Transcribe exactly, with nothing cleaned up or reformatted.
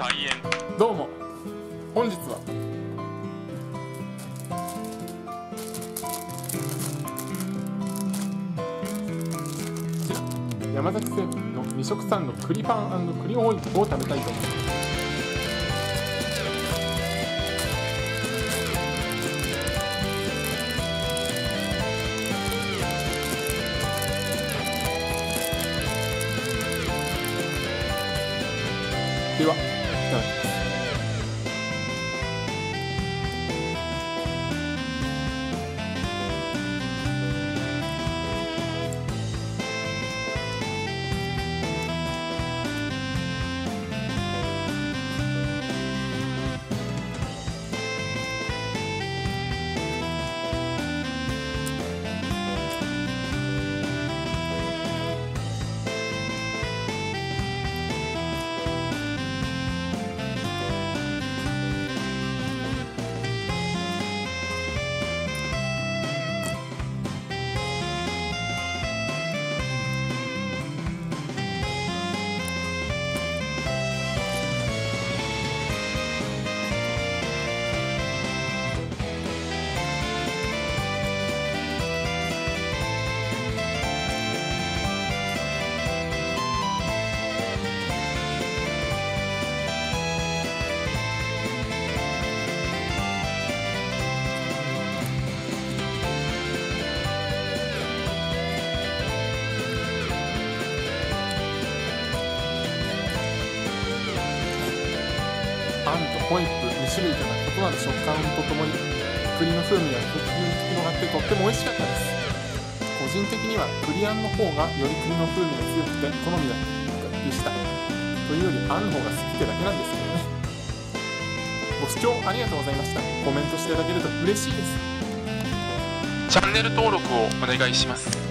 開演。どうも本日はこちら山崎製パンの二色サンド栗パン&栗ホイップを食べたいと思います。では、いただきます。パンとホイップに種類から異なる食感とともに栗の風味が一つに広がってとっても美味しかったです。個人的には栗あんの方がより栗の風味が強くて好みだでした。というよりあんの方が好きってだけなんですけどね。ご視聴ありがとうございました。コメントしていただけると嬉しいです。チャンネル登録をお願いします。